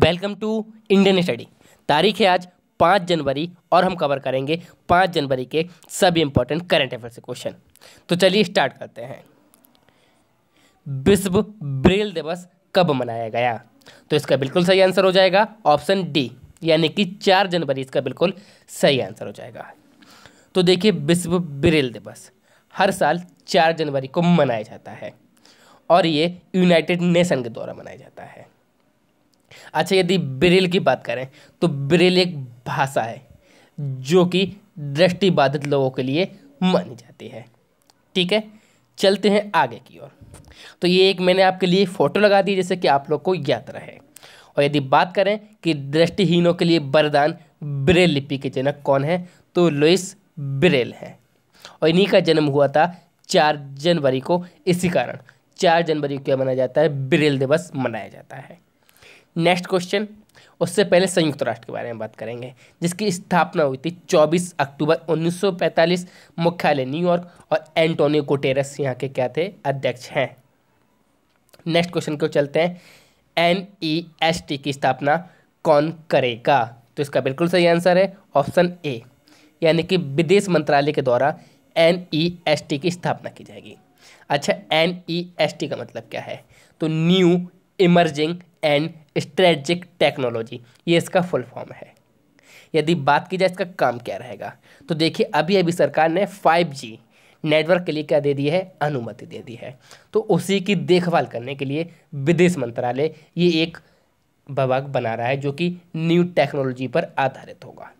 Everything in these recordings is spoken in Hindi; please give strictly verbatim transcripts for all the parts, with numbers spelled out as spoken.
Welcome to Indian study. तारीख है आज पाँच जनवरी और हम कवर करेंगे पाँच जनवरी के सभी इंपॉर्टेंट करंट अफेयर से क्वेश्चन। तो चलिए स्टार्ट करते हैं। विश्व ब्रेल दिवस कब मनाया गया? तो इसका बिल्कुल सही आंसर हो जाएगा ऑप्शन डी, यानी कि चार जनवरी इसका बिल्कुल सही आंसर हो जाएगा। तो देखिए, विश्व ब्रेल दिवस हर साल चार जनवरी को मनाया जाता है और ये यूनाइटेड नेशन के द्वारा मनाया जाता है। अच्छा, यदि ब्रेल की बात करें तो ब्रेल एक भाषा है जो कि दृष्टिबाधित लोगों के लिए मानी जाती है। ठीक है, चलते हैं आगे की ओर। तो ये एक मैंने आपके लिए फ़ोटो लगा दी जैसे कि आप लोग को याद रहे। और यदि बात करें कि दृष्टिहीनों के लिए वरदान ब्रेल लिपि के जनक कौन है, तो लुइस ब्रेल है और इन्हीं का जन्म हुआ था चार जनवरी को। इसी कारण चार जनवरी को मनाया जाता है, ब्रेल दिवस मनाया जाता है। नेक्स्ट क्वेश्चन, उससे पहले संयुक्त राष्ट्र के बारे में बात करेंगे जिसकी स्थापना हुई थी चौबीस अक्टूबर उन्नीस सौ पैंतालीस, मुख्यालय न्यूयॉर्क, और एंटोनियो गुटेरेस यहाँ के क्या थे, अध्यक्ष हैं। नेक्स्ट क्वेश्चन को चलते हैं, एन ई एस टी की स्थापना कौन करेगा? तो इसका बिल्कुल सही आंसर है ऑप्शन ए, यानी कि विदेश मंत्रालय के द्वारा एन ई एस टी की स्थापना की जाएगी। अच्छा, एन ई एस टी का मतलब क्या है? तो new emerging and strategic technology, ये इसका फुल फॉर्म है। यदि बात की जाए इसका काम क्या रहेगा, तो देखिए अभी अभी सरकार ने फाइव जी नेटवर्क के लिए क्या दे दी है, अनुमति दे दी है। तो उसी की देखभाल करने के लिए विदेश मंत्रालय ये एक विभाग बना रहा है जो कि न्यू टेक्नोलॉजी पर आधारित होगा।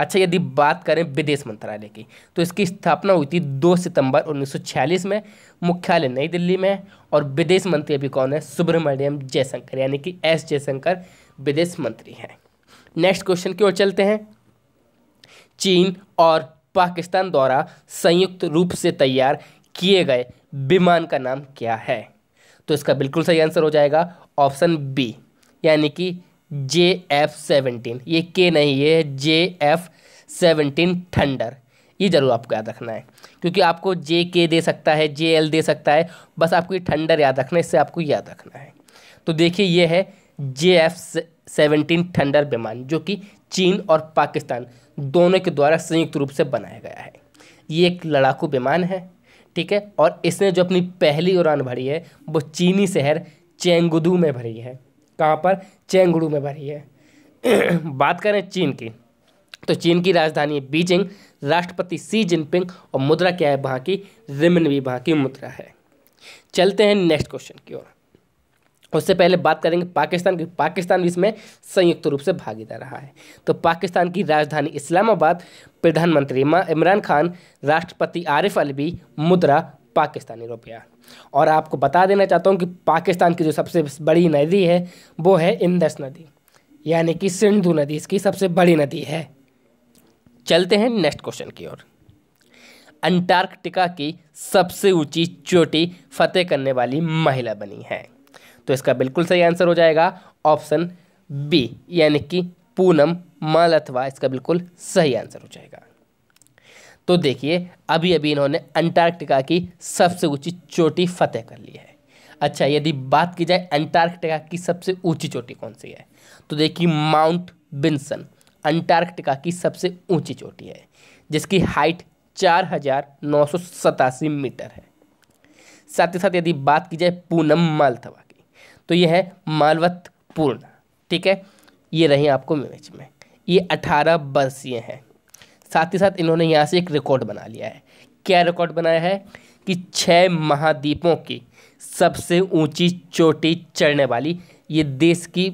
अच्छा, यदि बात करें विदेश मंत्रालय की, तो इसकी स्थापना हुई थी दो सितंबर उन्नीस सौ छियालीस में, मुख्यालय नई दिल्ली में, और विदेश मंत्री अभी कौन है, सुब्रमण्यम जयशंकर, यानी कि एस जयशंकर विदेश मंत्री हैं। नेक्स्ट क्वेश्चन की ओर चलते हैं। चीन और पाकिस्तान द्वारा संयुक्त रूप से तैयार किए गए विमान का नाम क्या है? तो इसका बिल्कुल सही आंसर हो जाएगा ऑप्शन बी, यानी कि जे एफ सेवनटीन। ये के नहीं, ये जे एफ सेवनटीन थंडर। ये ज़रूर आपको याद रखना है क्योंकि आपको जे के दे सकता है, जे एल दे सकता है, बस आपको ये थंडर याद रखना है, इससे आपको याद रखना है। तो देखिए, ये है जे एफ सेवनटीन थंडर विमान जो कि चीन और पाकिस्तान दोनों के द्वारा संयुक्त रूप से बनाया गया है। ये एक लड़ाकू विमान है, ठीक है, और इसने जो अपनी पहली उड़ान भरी है वो चीनी शहर चेंगदू में भरी है। कहाँ पर? चेंगडू में भरी है। बात करें चीन की, तो चीन की राजधानी है बीजिंग, राष्ट्रपति शी जिनपिंग, और मुद्रा क्या है वहाँ की, रेमनवी वहाँ की मुद्रा है। चलते हैं नेक्स्ट क्वेश्चन की ओर। उससे पहले बात करेंगे पाकिस्तान की। पाकिस्तान भी इसमें संयुक्त रूप से भागीदार रहा है। तो पाकिस्तान की राजधानी इस्लामाबाद, प्रधानमंत्री इमरान खान, राष्ट्रपति आरिफ अलवी, मुद्रा पाकिस्तानी रुपया। और आपको बता देना चाहता हूँ कि पाकिस्तान की जो सबसे बड़ी नदी है वो है इंदस नदी, यानी कि सिंधु नदी इसकी सबसे बड़ी नदी है। चलते हैं नेक्स्ट क्वेश्चन की ओर। अंटार्कटिका की सबसे ऊंची चोटी फतेह करने वाली महिला बनी है। तो इसका बिल्कुल सही आंसर हो जाएगा ऑप्शन बी, यानी कि पूनम मालथवा, इसका बिल्कुल सही आंसर हो जाएगा। तो देखिए, अभी अभी इन्होंने अंटार्कटिका की सबसे ऊंची चोटी फतेह कर ली है। अच्छा, यदि बात की जाए अंटार्कटिका की सबसे ऊंची चोटी कौन सी है, तो देखिए माउंट बिन्सन अंटार्कटिका की सबसे ऊंची चोटी है जिसकी हाइट चार हज़ार नौ सौ सतासी मीटर है। साथ ही साथ यदि बात की जाए पूनम मालथवा की, तो यह है मालवथ पूर्णा, ठीक है, ये रही आपको इमेज में। ये अठारह वर्षीय हैं। साथ ही साथ इन्होंने यहाँ से एक रिकॉर्ड बना लिया है। क्या रिकॉर्ड बनाया है कि छः महाद्वीपों की सबसे ऊंची चोटी चढ़ने वाली ये देश की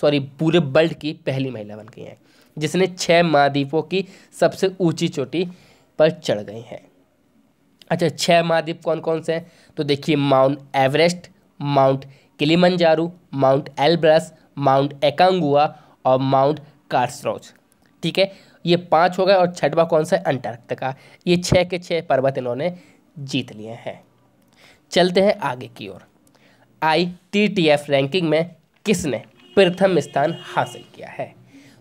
सॉरी पूरे वर्ल्ड की पहली महिला बन गई हैं जिसने छः महाद्वीपों की सबसे ऊंची चोटी पर चढ़ गई हैं। अच्छा, छः महाद्वीप कौन कौन से हैं? तो देखिए mount Everest, mount Kilimanjaro, mount Elbrus, mount Aconcagua और माउंट कॉस्रोज, ठीक है, ये पांच हो गए। और छठवा कौन सा है, अंटार्कटिका। ये छः के छः पर्वत इन्होंने जीत लिए हैं। चलते हैं आगे की ओर। I T T F ranking में किसने प्रथम स्थान हासिल किया है?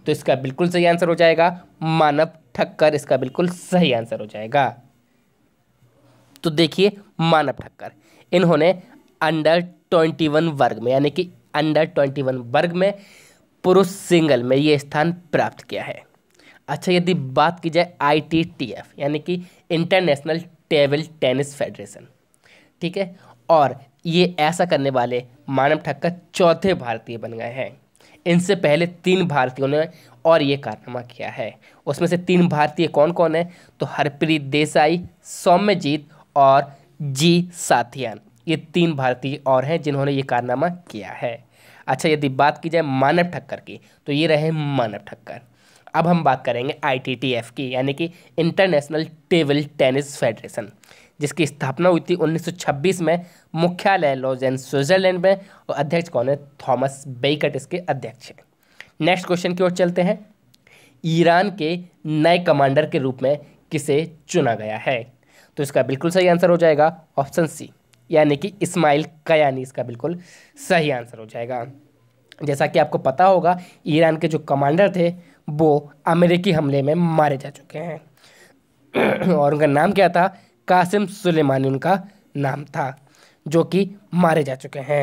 तो इसका बिल्कुल सही आंसर हो जाएगा मानव ठक्कर, इसका बिल्कुल सही आंसर हो जाएगा। तो देखिए, मानव ठक्कर इन्होंने अंडर ट्वेंटी वन वर्ग में, यानी कि अंडर ट्वेंटी वन वर्ग में पुरुष सिंगल में ये स्थान प्राप्त किया है। अच्छा, यदि बात की जाए आई टी टी एफ यानी कि इंटरनेशनल टेबल टेनिस फेडरेशन, ठीक है, और ये ऐसा करने वाले मानव ठक्कर चौथे भारतीय बन गए हैं। इनसे पहले तीन भारतीयों ने और ये कारनामा किया है। उसमें से तीन भारतीय कौन कौन है, तो हरप्रीत देसाई, सौम्यजीत और जी साथियान, ये तीन भारतीय और हैं जिन्होंने ये कारनामा किया है। अच्छा, यदि बात की जाए मानव ठक्कर की तो ये रहे मानव ठक्कर। अब हम बात करेंगे आई टी टी एफ की यानी कि इंटरनेशनल टेबल टेनिस फेडरेशन, जिसकी स्थापना हुई थी उन्नीस सौ छब्बीस में, मुख्यालय लॉज़ेन स्विट्ज़रलैंड में, और अध्यक्ष कौन है, थॉमस वेइकर्ट इसके अध्यक्ष हैं। नेक्स्ट क्वेश्चन की ओर चलते हैं। ईरान के नए कमांडर के रूप में किसे चुना गया है, तो इसका बिल्कुल सही आंसर हो जाएगा ऑप्शन सी यानी कि इस्माइल क़यानी, इसका बिल्कुल सही आंसर हो जाएगा। जैसा कि आपको पता होगा ईरान के जो कमांडर थे वो अमेरिकी हमले में मारे जा चुके हैं और उनका नाम क्या था, कासिम सुलेमानी उनका नाम था, जो कि मारे जा चुके हैं।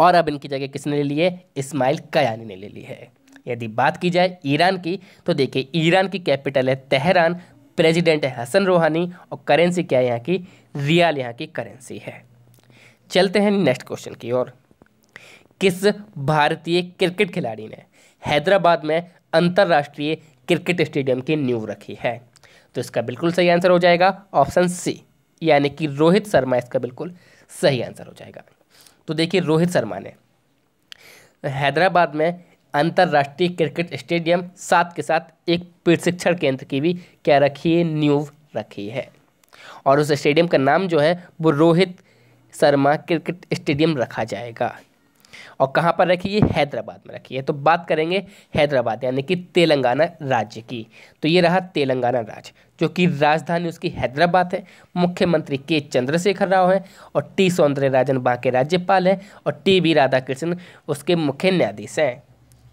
और अब इनकी जगह किसने ले ली है, इस्माइल क़यानी ने ले ली है। यदि बात की जाए ईरान की तो देखिए ईरान की कैपिटल है तेहरान, प्रेसिडेंट है हसन रूहानी और करेंसी क्या है यहाँ की, रियाल यहाँ की करेंसी है। चलते हैं नेक्स्ट क्वेश्चन की ओर। किस भारतीय क्रिकेट खिलाड़ी ने हैदराबाद में अंतर्राष्ट्रीय क्रिकेट स्टेडियम की नींव रखी है, तो इसका बिल्कुल सही आंसर हो जाएगा ऑप्शन सी यानी कि रोहित शर्मा, इसका बिल्कुल सही आंसर हो जाएगा। तो देखिए रोहित शर्मा ने हैदराबाद में अंतर्राष्ट्रीय क्रिकेट स्टेडियम साथ के साथ एक प्रशिक्षण केंद्र की भी क्या रखी है, नींव रखी है, और उस स्टेडियम का नाम जो है वो रोहित शर्मा क्रिकेट स्टेडियम रखा जाएगा। और कहाँ पर रखी है, हैदराबाद में रखी है। तो बात करेंगे हैदराबाद यानी कि तेलंगाना राज्य की, तो ये रहा तेलंगाना राज्य जो कि राजधानी उसकी हैदराबाद है, मुख्यमंत्री के चंद्रशेखर राव हैं और टी सौंदर्यराजन वहाँ के राज्यपाल हैं और टी वी राधाकृष्णन उसके मुख्य न्यायाधीश हैं।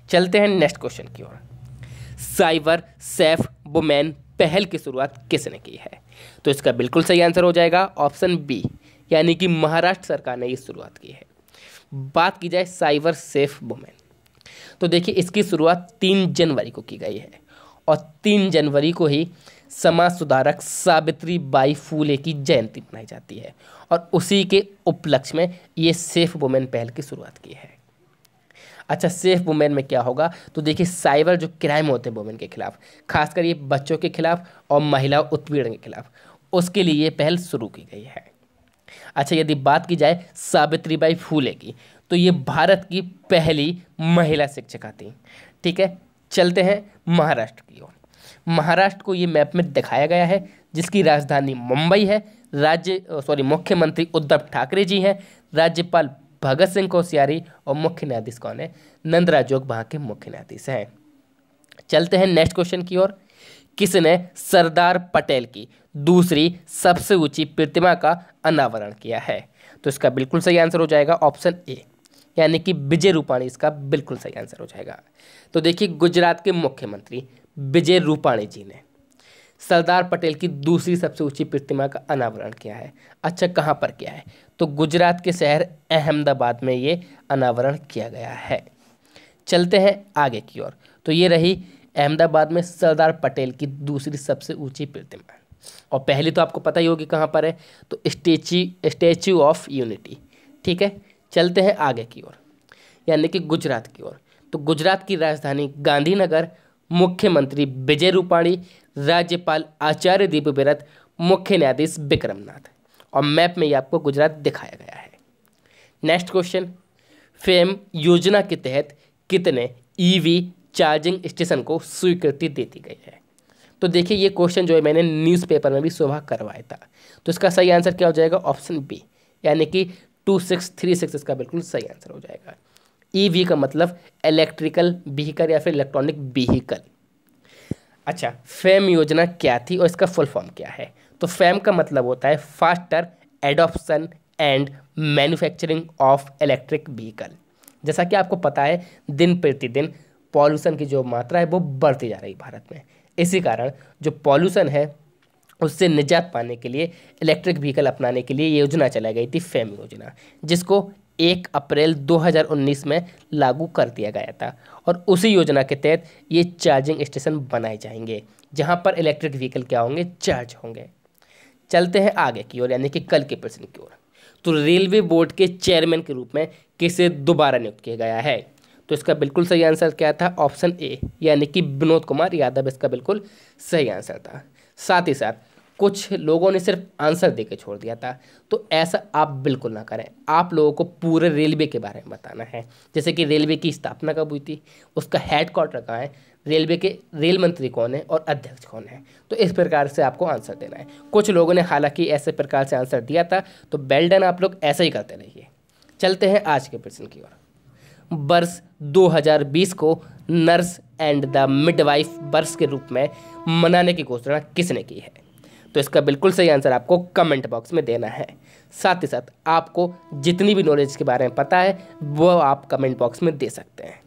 चलते हैं नेक्स्ट क्वेश्चन की ओर। साइबर सेफ वुमेन पहल की शुरुआत किसने की है, तो इसका बिल्कुल सही आंसर हो जाएगा ऑप्शन बी यानी कि महाराष्ट्र सरकार ने ये शुरुआत की है। बात की जाए साइबर सेफ वुमेन तो देखिए इसकी शुरुआत तीन जनवरी को की गई है और तीन जनवरी को ही समाज सुधारक सावित्रीबाई फूले की जयंती मनाई जाती है और उसी के उपलक्ष्य में ये सेफ वुमेन पहल की शुरुआत की है। अच्छा, सेफ वुमेन में क्या होगा, तो देखिए साइबर जो क्राइम होते हैं वुमेन के खिलाफ, खासकर ये बच्चों के खिलाफ और महिला उत्पीड़न के खिलाफ, उसके लिए ये पहल शुरू की गई है। अच्छा, यदि बात की जाए सावित्रीबाई फूले की तो ये भारत की पहली महिला शिक्षिका थी, ठीक है। चलते हैं महाराष्ट्र की ओर। महाराष्ट्र को ये मैप में दिखाया गया है जिसकी राजधानी मुंबई है, राज्य सॉरी मुख्यमंत्री उद्धव ठाकरे जी हैं, राज्यपाल भगत सिंह कोश्यारी और मुख्य न्यायाधीश कौन है, नंदराजोग वहाँ के मुख्य न्यायाधीश हैं। चलते हैं नेक्स्ट क्वेश्चन की ओर। किसने सरदार पटेल की दूसरी सबसे ऊंची प्रतिमा का अनावरण किया है, तो इसका बिल्कुल सही आंसर हो जाएगा ऑप्शन ए यानी कि विजय रूपाणी, इसका बिल्कुल सही आंसर हो जाएगा। तो देखिए गुजरात के मुख्यमंत्री विजय रूपाणी जी ने सरदार पटेल की दूसरी सबसे ऊंची प्रतिमा का अनावरण किया है। अच्छा, कहाँ पर किया है, तो गुजरात के शहर अहमदाबाद में ये अनावरण किया गया है। चलते हैं आगे की ओर। तो ये रही अहमदाबाद में सरदार पटेल की दूसरी सबसे ऊंची प्रतिमा, और पहली तो आपको पता ही होगी कहाँ पर है, तो स्टेच्यू स्टेच्यू ऑफ यूनिटी, ठीक है। चलते हैं आगे की ओर यानी कि गुजरात की ओर। तो गुजरात की राजधानी गांधीनगर, मुख्यमंत्री विजय रूपाणी, राज्यपाल आचार्य देवव्रत, मुख्य न्यायाधीश विक्रम नाथ, और मैप में ये आपको गुजरात दिखाया गया है। Next question. फेम योजना के तहत कितने ईवी चार्जिंग स्टेशन को स्वीकृति दे दी गई है, तो देखिए ये क्वेश्चन जो है मैंने न्यूज़पेपर में भी सुबह करवाया था। तो इसका सही आंसर क्या हो जाएगा, ऑप्शन बी यानी कि टू सिक्स थ्री सिक्स, इसका बिल्कुल सही आंसर हो जाएगा। ईवी का मतलब इलेक्ट्रिकल व्हीकल या फिर इलेक्ट्रॉनिक व्हीकल। अच्छा, फेम योजना क्या थी और इसका फुल फॉर्म क्या है, तो फेम का मतलब होता है faster adoption and manufacturing of electric vehicle. जैसा कि आपको पता है दिन प्रतिदिन पॉल्यूशन की जो मात्रा है वो बढ़ती जा रही है भारत में, इसी कारण जो पॉल्यूशन है उससे निजात पाने के लिए इलेक्ट्रिक व्हीकल अपनाने के लिए योजना चलाई गई थी फेम योजना, जिसको एक अप्रैल दो हज़ार उन्नीस में लागू कर दिया गया था और उसी योजना के तहत ये चार्जिंग स्टेशन बनाए जाएंगे जहां पर इलेक्ट्रिक व्हीकल क्या होंगे, चार्ज होंगे। चलते हैं आगे की ओर, यानी कि कल के प्रश्न की ओर। तो रेलवे बोर्ड के चेयरमैन के रूप में किसे दोबारा नियुक्त किया गया है? तो इसका बिल्कुल सही आंसर क्या था, ऑप्शन ए, यानी कि विनोद कुमार यादव इसका बिल्कुल सही आंसर था। साथ ही साथ कुछ लोगों ने सिर्फ आंसर देके छोड़ दिया था, तो ऐसा आप बिल्कुल ना करें। आप लोगों को पूरे रेलवे के बारे में बताना है, जैसे कि रेलवे की स्थापना कब हुई थी, उसका हेडक्वार्टर कहाँ है, रेलवे के रेल मंत्री कौन है और अध्यक्ष कौन है, तो इस प्रकार से आपको आंसर देना है। कुछ लोगों ने हालांकि ऐसे प्रकार से आंसर दिया था, तो वेल डन, आप लोग ऐसा ही करते रहिए। चलते हैं आज के प्रश्न की ओर। वर्ष दो हज़ार बीस को नर्स एंड द मिडवाइफ वर्ष के रूप में मनाने की घोषणा किसने की है? तो इसका बिल्कुल सही आंसर आपको कमेंट बॉक्स में देना है। साथ ही साथ आपको जितनी भी नॉलेज के बारे में पता है वो आप कमेंट बॉक्स में दे सकते हैं।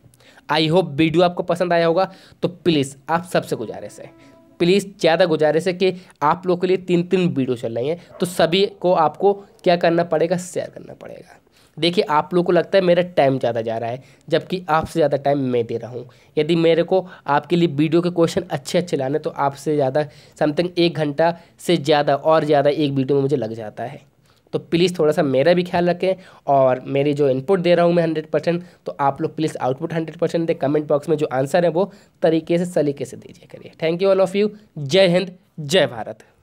आई होप वीडियो आपको पसंद आया होगा। तो प्लीज़ आप सबसे गुजारिश है, प्लीज़ ज़्यादा गुजारिश है कि आप लोगों के लिए तीन तीन वीडियो चल रही हैं, तो सभी को आपको क्या करना पड़ेगा, शेयर करना पड़ेगा। देखिए आप लोगों को लगता है मेरा टाइम ज़्यादा जा रहा है, जबकि आपसे ज़्यादा टाइम मैं दे रहा हूँ। यदि मेरे को आपके लिए वीडियो के क्वेश्चन अच्छे अच्छे लाने तो आपसे ज़्यादा समथिंग एक घंटा से ज़्यादा और ज़्यादा एक वीडियो में मुझे लग जाता है। तो प्लीज़ थोड़ा सा मेरा भी ख्याल रखें और मेरी जो इनपुट दे रहा हूँ मैं हंड्रेड परसेंट, तो आप लोग प्लीज़ आउटपुट हंड्रेड परसेंट दें। कमेंट बॉक्स में जो आंसर है वो तरीके से सलीके से दीजिए करिए। Thank you all of you. जय हिंद, जय भारत।